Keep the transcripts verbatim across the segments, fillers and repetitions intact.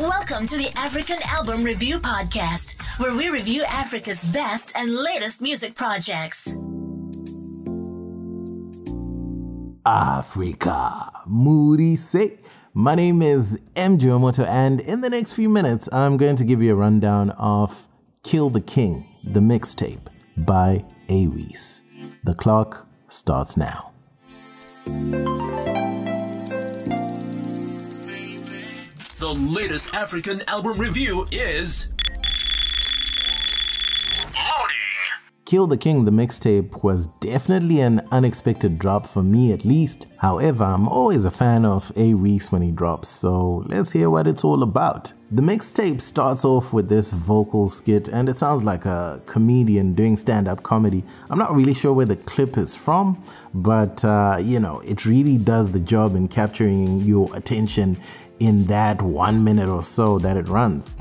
Welcome to the African Album Review Podcast, where we review Africa's best and latest music projects. Africa, Moody Say. My name is M J Wemoto, and in the next few minutes, I'm going to give you a rundown of Kill the King, the mixtape by A-Reece. The clock starts now. The latest African album review is loading. Kill the King, the mixtape was definitely an unexpected drop for me, at least. However, I'm always a fan of A-Reece when he drops, so let's hear what it's all about. The mixtape starts off with this vocal skit, and it sounds like a comedian doing stand-up comedy. I'm not really sure where the clip is from, but uh, you know, it really does the job in capturing your attention in that one minute or so that it runs.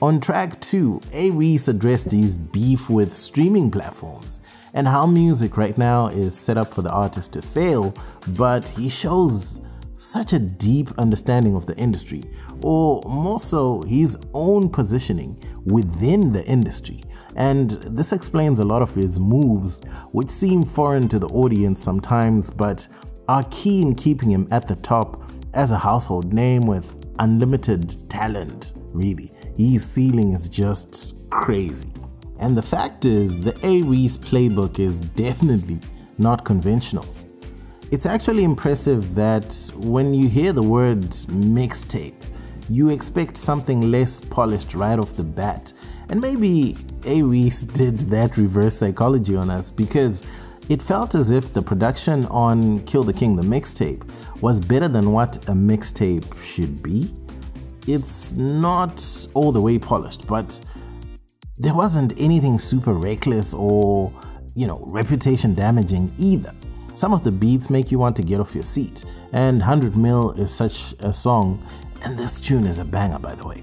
On track two, A-Reece addressed his beef with streaming platforms and how music right now is set up for the artist to fail, but he shows such a deep understanding of the industry, or more so his own positioning within the industry, and this explains a lot of his moves, which seem foreign to the audience sometimes but are key in keeping him at the top as a household name with unlimited talent. Really, his ceiling is just crazy, and the fact is the A-Reece playbook is definitely not conventional. It's actually impressive that when you hear the word mixtape, you expect something less polished right off the bat. And maybe A-Reece did that reverse psychology on us, because it felt as if the production on Kill the King, the mixtape, was better than what a mixtape should be. It's not all the way polished, but there wasn't anything super reckless or, you know, reputation damaging either. Some of the beats make you want to get off your seat, and one hundred mil is such a song, and this tune is a banger, by the way.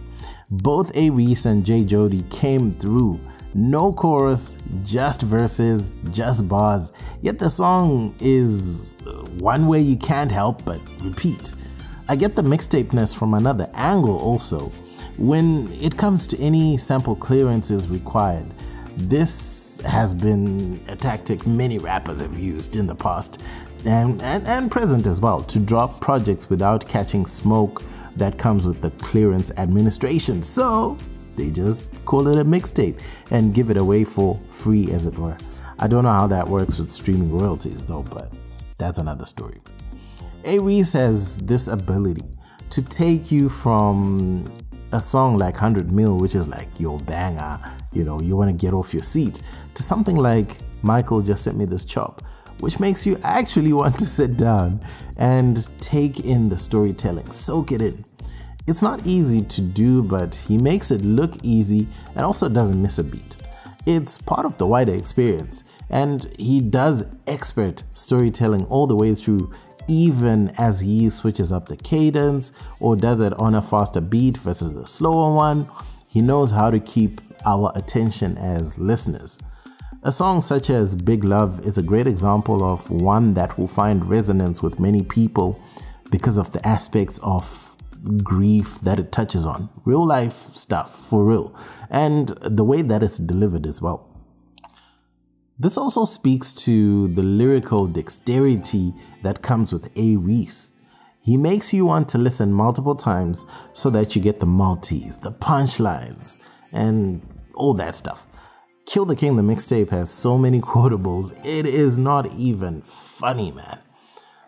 Both A-Reece and Jay Jody came through. No chorus, just verses, just bars, yet the song is one way you can't help but repeat. I get the mixtapeness from another angle also. When it comes to any sample clearances required, this has been a tactic many rappers have used in the past and, and, and present as well, to drop projects without catching smoke that comes with the clearance administration. So they just call it a mixtape and give it away for free, as it were. I don't know how that works with streaming royalties though, but that's another story. A-Reece has this ability to take you from a song like one hundred mil, which is like your banger, you know, you want to get off your seat, to something like Michael Just Sent Me This Chop, which makes you actually want to sit down and take in the storytelling, soak it in. It's not easy to do, but he makes it look easy and also doesn't miss a beat. It's part of the wider experience, and he does expert storytelling all the way through, even as he switches up the cadence or does it on a faster beat versus a slower one. He knows how to keep our attention as listeners. A song such as Big Love is a great example of one that will find resonance with many people because of the aspects of grief that it touches on, real life stuff for real, and the way that it's delivered as well. This also speaks to the lyrical dexterity that comes with A-Reece. He makes you want to listen multiple times so that you get the multis, the punchlines, and all that stuff. Kill the King, the mixtape, has so many quotables, it is not even funny, man.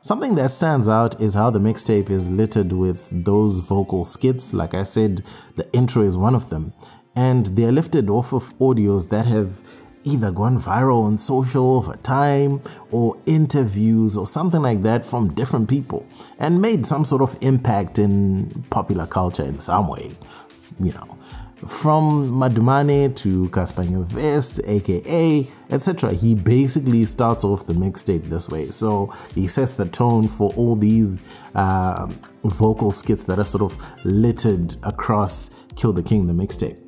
Something that stands out is how the mixtape is littered with those vocal skits. Like I said, the intro is one of them, and they are lifted off of audios that have either gone viral on social over time, or interviews or something like that from different people, and made some sort of impact in popular culture in some way, you know. From Madumane to Casper Nyovest, A K A, et cetera, he basically starts off the mixtape this way. So he sets the tone for all these uh, vocal skits that are sort of littered across Kill the King, the mixtape.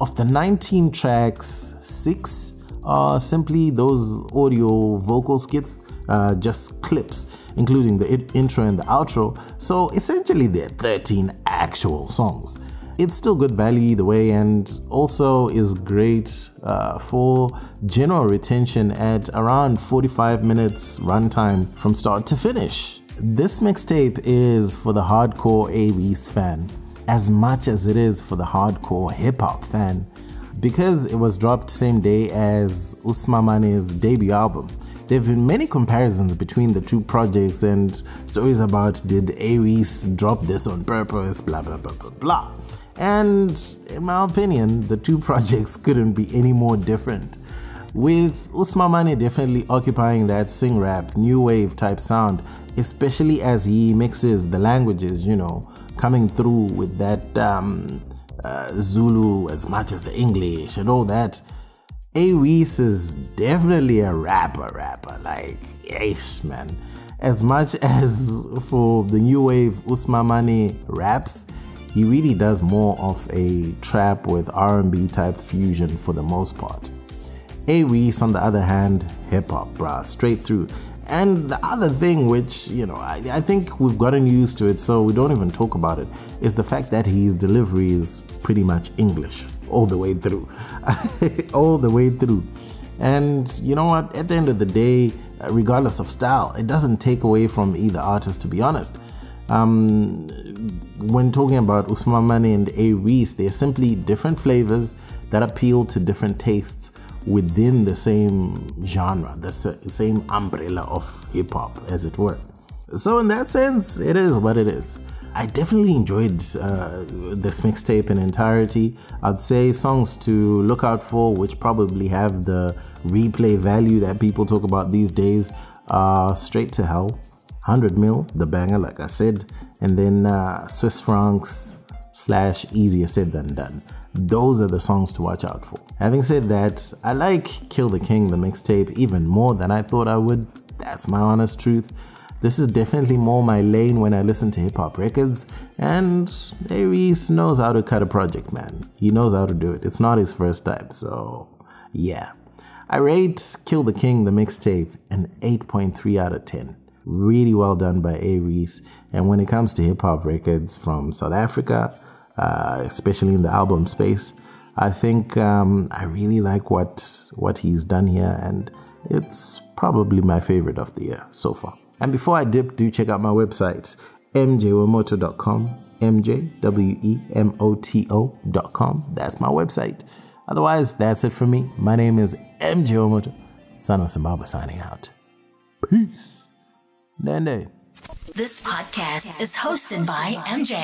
Of the nineteen tracks, six are simply those audio vocal skits, uh, just clips, including the intro and the outro. So essentially, there are thirteen actual songs. It's still good value either way, and also is great uh, for general retention at around forty-five minutes runtime from start to finish. This mixtape is for the hardcore A-Reece fan as much as it is for the hardcore hip-hop fan, because it was dropped same day as Usimamane's debut album. There have been many comparisons between the two projects and stories about did A-Reece drop this on purpose, blah blah blah blah blah. And in my opinion, the two projects couldn't be any more different, with Usimamane definitely occupying that sing rap, new wave type sound, especially as he mixes the languages, you know, coming through with that um, uh, Zulu as much as the English and all that. A-Reece is definitely a rapper rapper, like, yeesh, man. As much as for the new wave Usimamane raps, he really does more of a trap with R and B type fusion for the most part. A-Reece, on the other hand, hip-hop, bruh, straight through. And the other thing which, you know, I, I think we've gotten used to it, so we don't even talk about it, is the fact that his delivery is pretty much English all the way through. All the way through. And you know what, at the end of the day, regardless of style, it doesn't take away from either artist, to be honest. Um, when talking about Usimamane and A-Reece, they're simply different flavors that appeal to different tastes within the same genre, the same umbrella of hip-hop, as it were. So in that sense, it is what it is. I definitely enjoyed uh, this mixtape in entirety. I'd say songs to look out for, which probably have the replay value that people talk about these days, are Straight to Hell, one hundred mil, the banger, like I said, and then uh, Swiss Francs slash Easier Said Than Done. Those are the songs to watch out for. Having said that, I like Kill the King, the mixtape, even more than I thought I would. That's my honest truth. This is definitely more my lane when I listen to hip-hop records, and A-Reece knows how to cut a project, man. He knows how to do it. It's not his first time, so yeah. I rate Kill the King, the mixtape, an eight point three out of ten. Really well done by A-Reece. And when it comes to hip-hop records from South Africa, Uh, especially in the album space, I think um, I really like what what he's done here, and it's probably my favorite of the year so far. And before I dip, do check out my website, m j wemoto dot com, m j w e m o t o dot com. That's my website. Otherwise, that's it for me. My name is M J Wemoto. Son of Zimbabwe signing out. Peace. Nene. This podcast is hosted by M J.